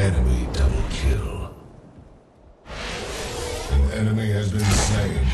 Enemy double kill. An enemy has been slain.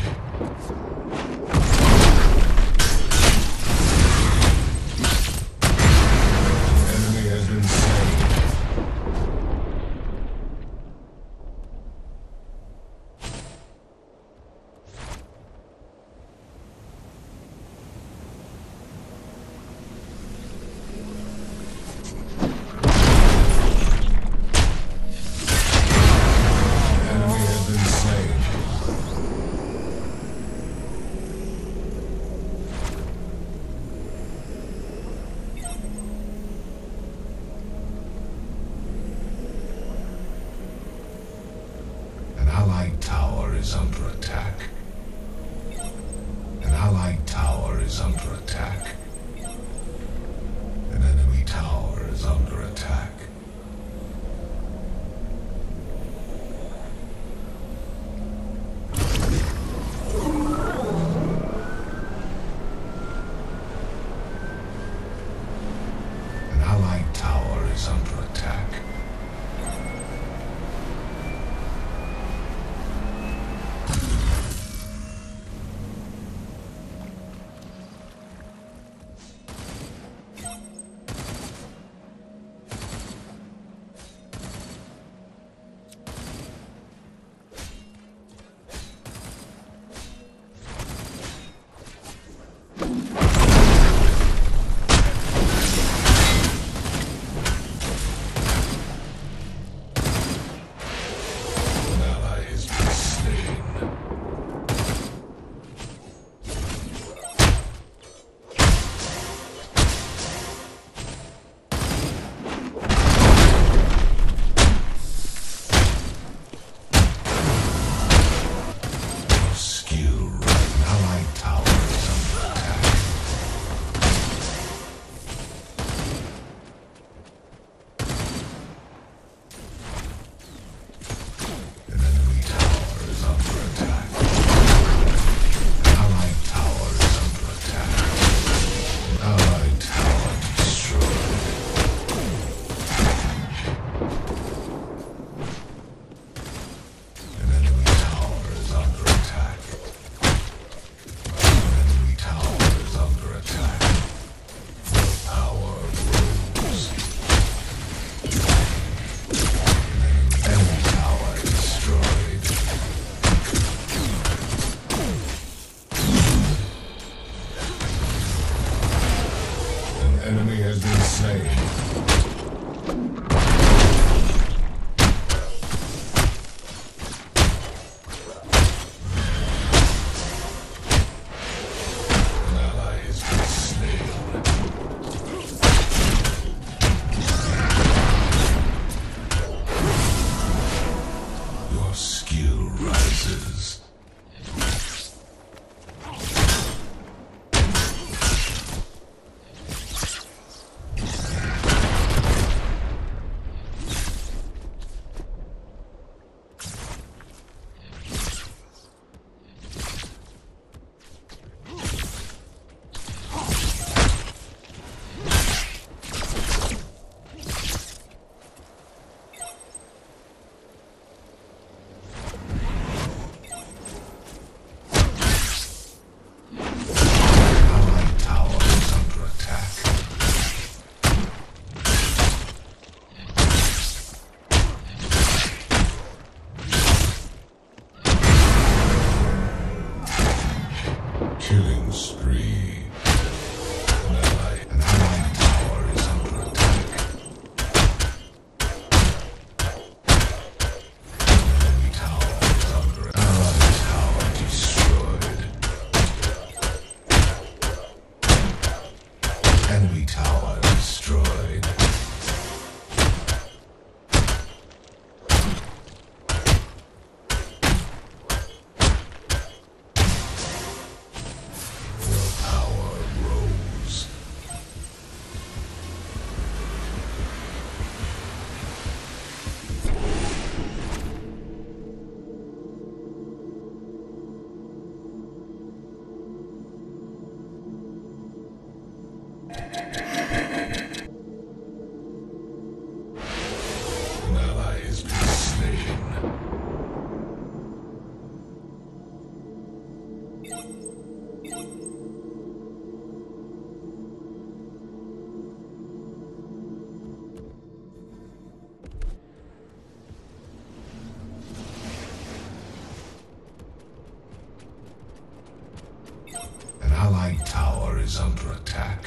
is under attack.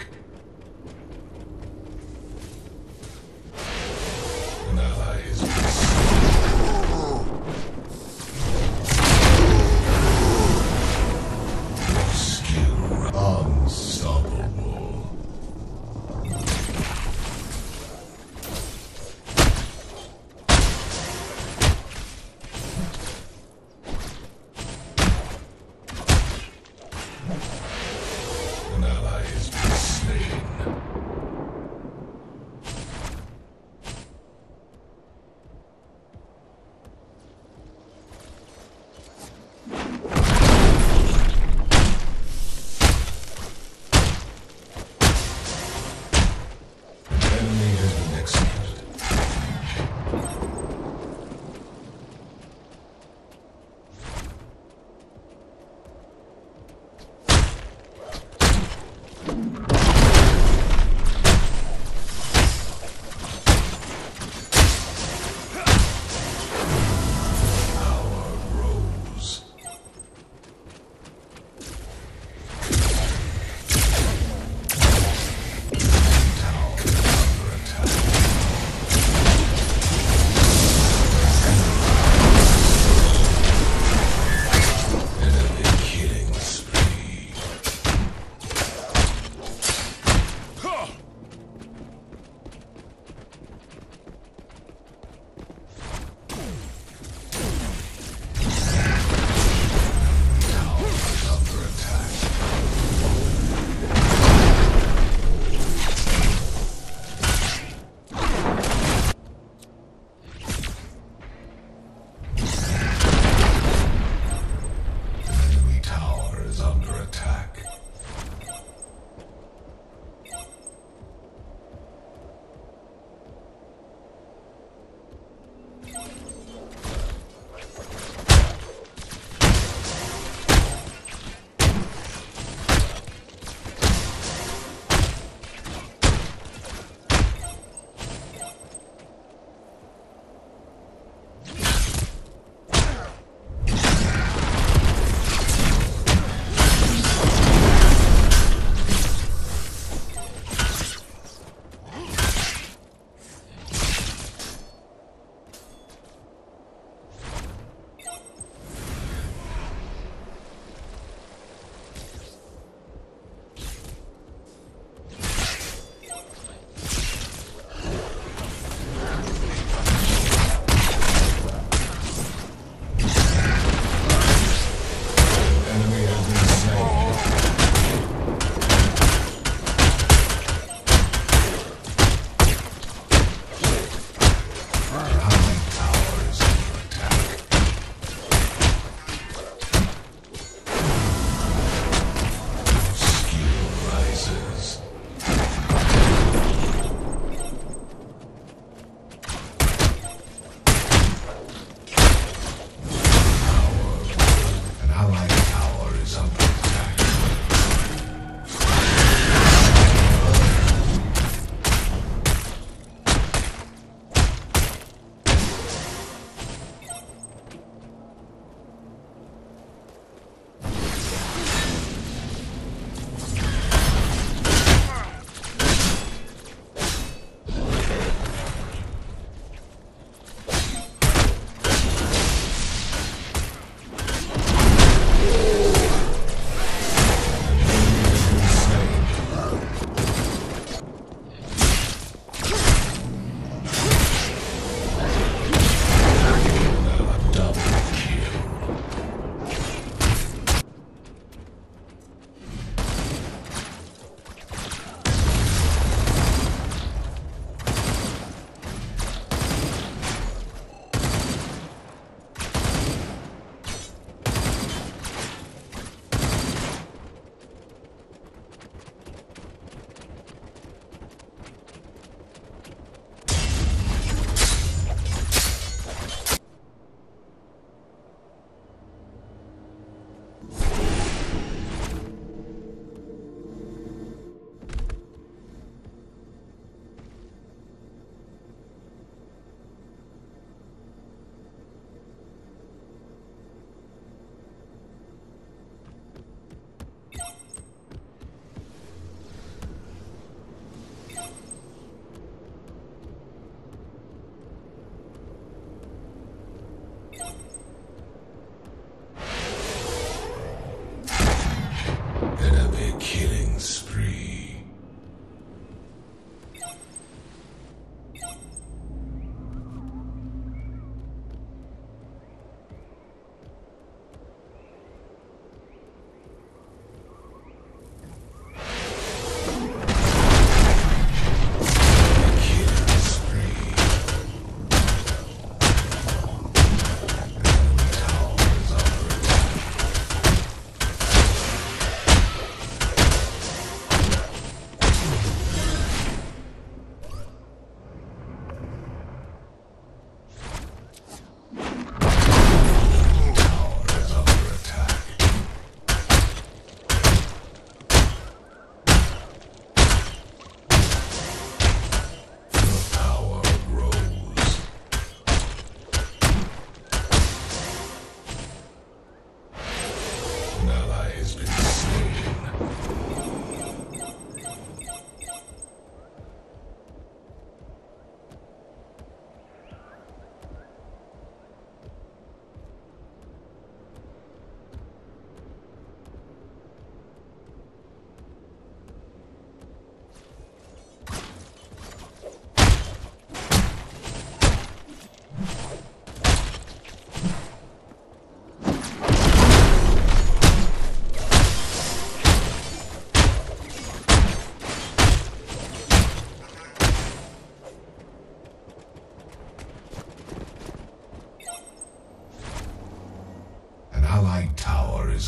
An ally is rescued. Unstoppable. An ally is slain.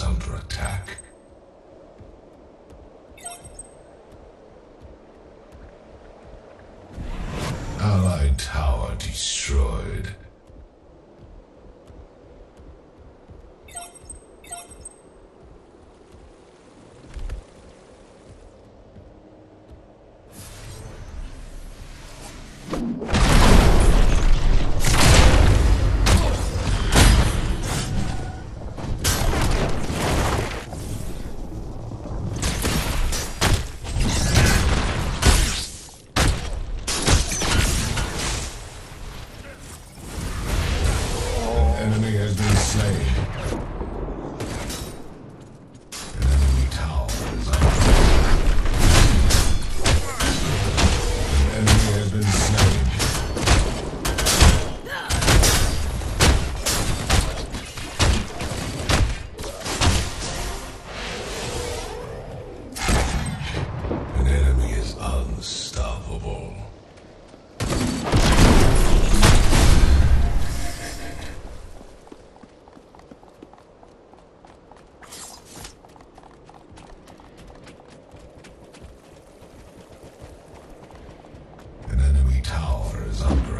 is under attack. Allied tower destroyed. Tower is under.